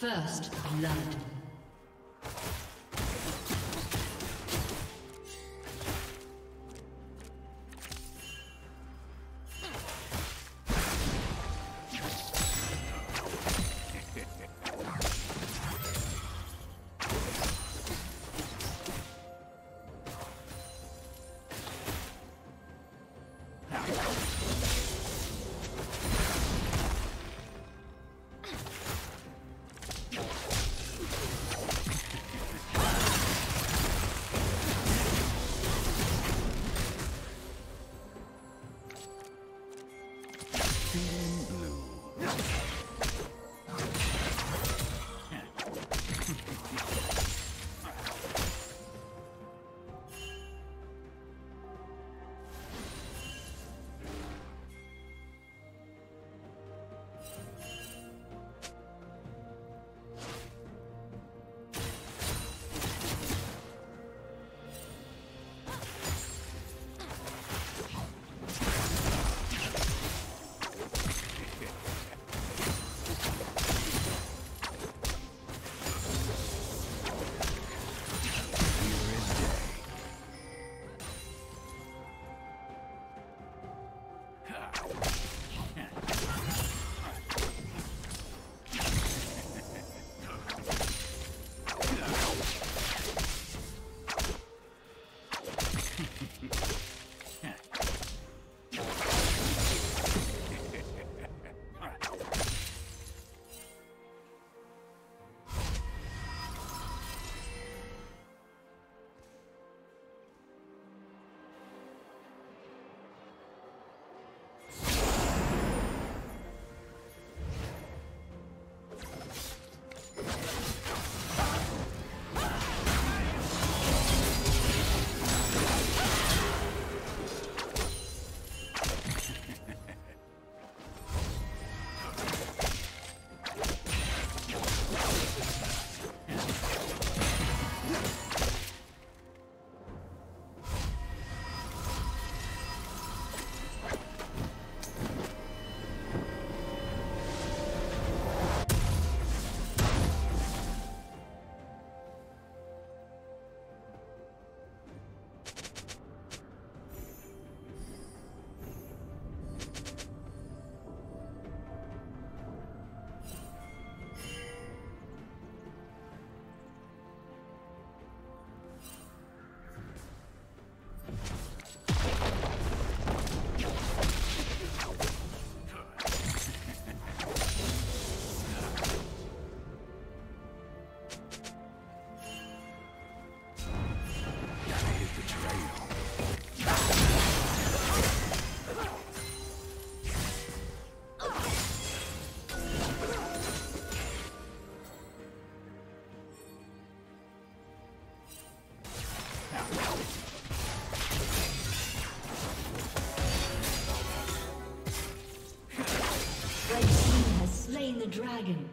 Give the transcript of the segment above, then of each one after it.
First blood. Dragon.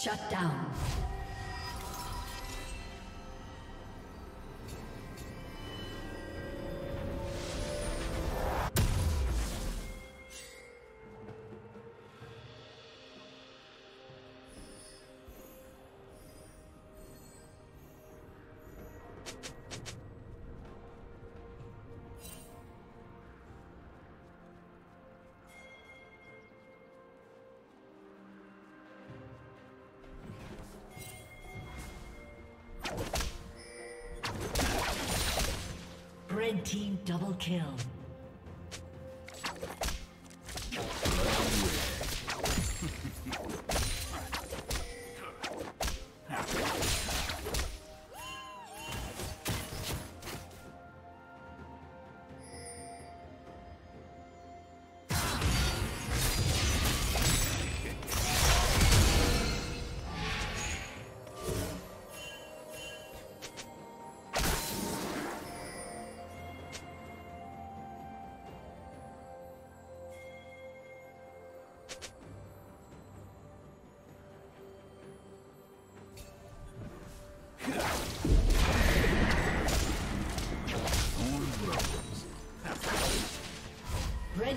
Shut down. Red team double kill. Red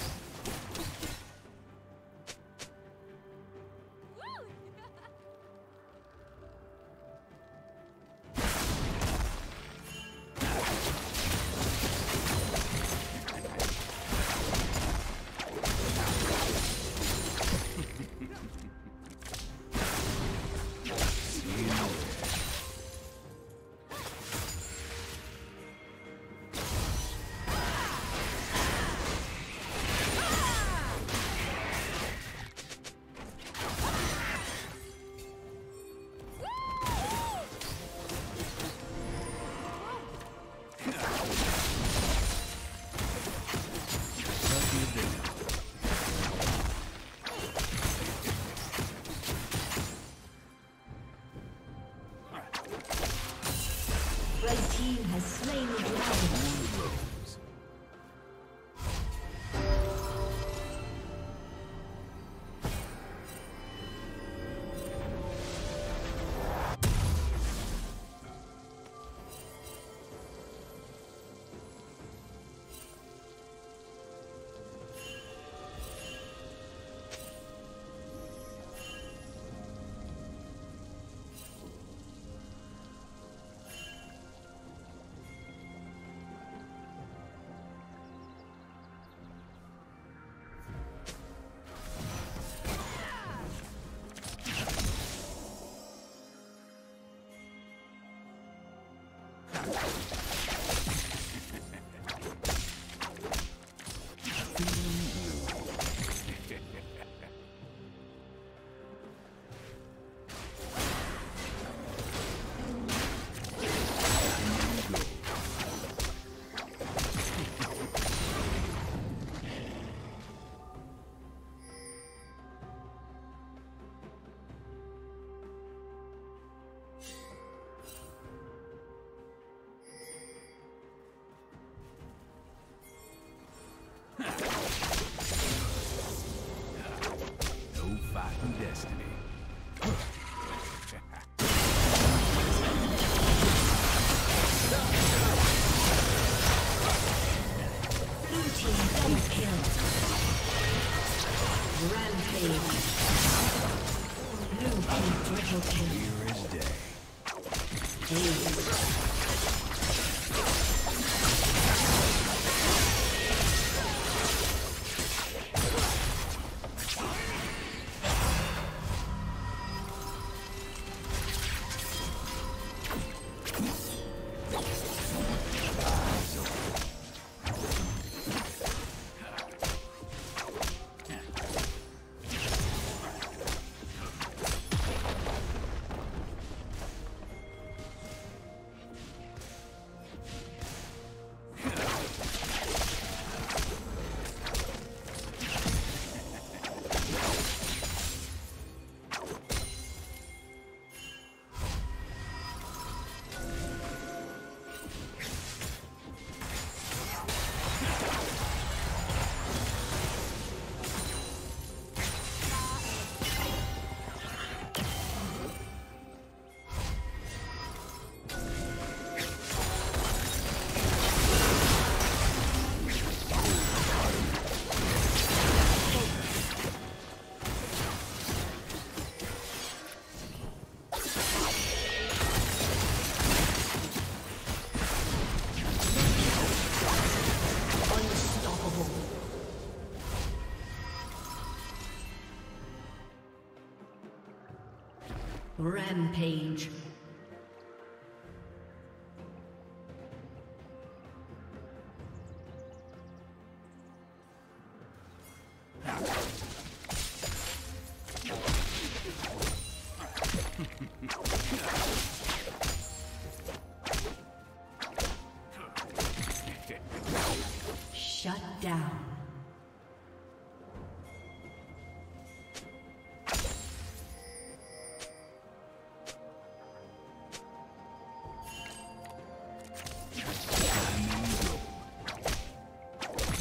Rampage.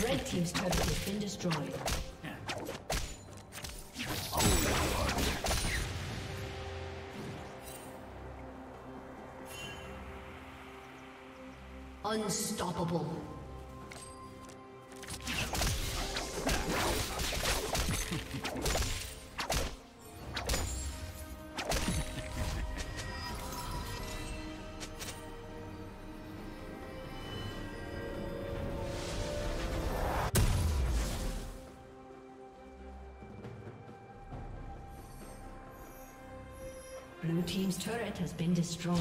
Red team's turret has been destroyed. Unstoppable. Blue team's turret has been destroyed.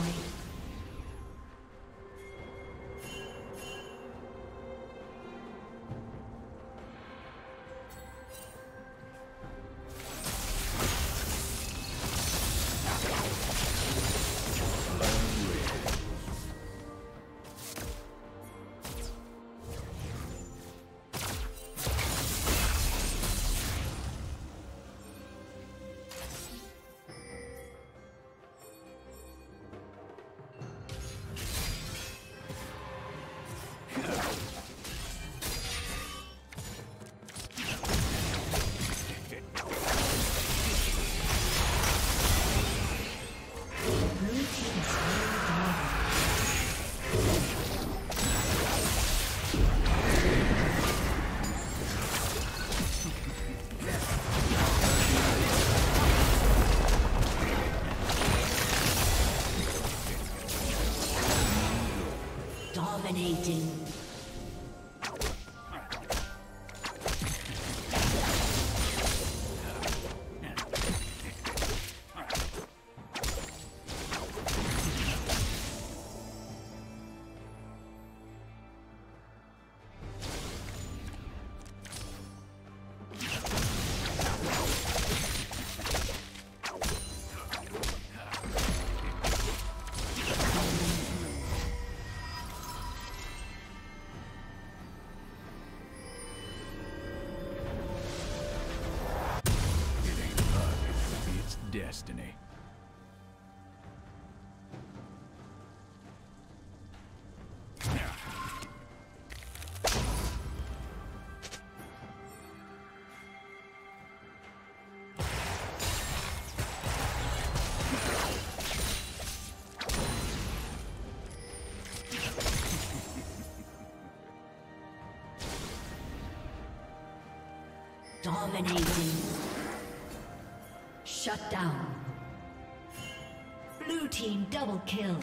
Dominating. Destiny. Dominating. Shut down. Blue team double kill.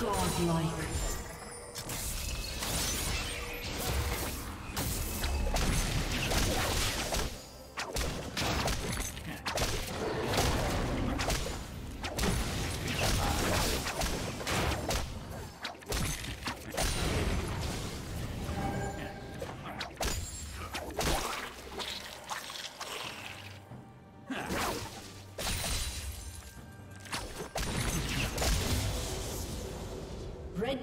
Godlike. Red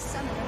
summon